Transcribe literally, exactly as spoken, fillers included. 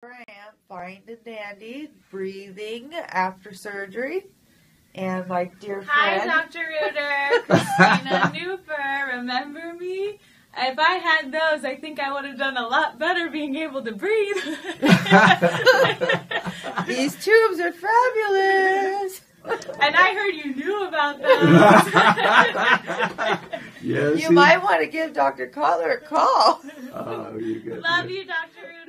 Here I am, fine and dandy, breathing after surgery, and my dear friend. Hi, Doctor Ruder, Christina Newfer, remember me? If I had those, I think I would have done a lot better being able to breathe. These tubes are fabulous. And I heard you knew about those. Yes, you might want to give Doctor Collar a call. Oh, you got Love that. You, Doctor Ruder.